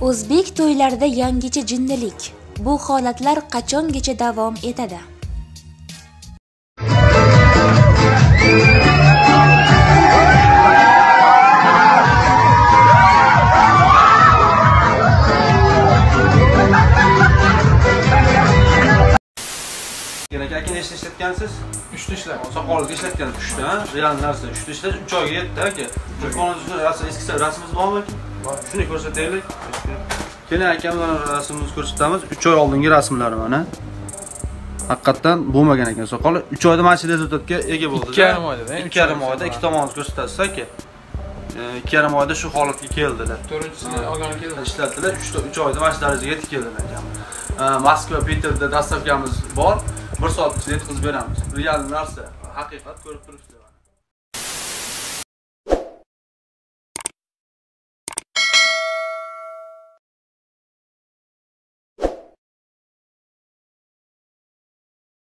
O'zbek to'ylarida yangicha jinnilik. Bu holatlar qachongacha davom etadi? Nechta ishlatgansiz? 3 ta ishladim. Soqolingizga ishlatgan 3 ta, real narsa 3 ta ishladim. 3 oyga yetdi aka. Telefoningizda rasm eskisi rasmingiz bormi? Bor. Shuni ko'rsataylik. Keling akamlar rasmimizni ko'rsatamiz. 3 oy oldingi rasmlari mana. Haqiqatan bo'lmagan ekan soqoli. 3 oyda mana shu rezultatga ega bo'ldi. 2,5 oyda ikki tomonni ko'rsatasiz aka. 2,5 oyda shu holatga keldilar. 4-chisini olgani keldilar, ishlatdilar. 3 oyda mana shu darajaga yetib keldilar aka. Moskva, Peterda dastavkamiz bor. Bir soat ichida yetkazib beramiz. Real narsa, haqiqat ko'rib turibsizlar.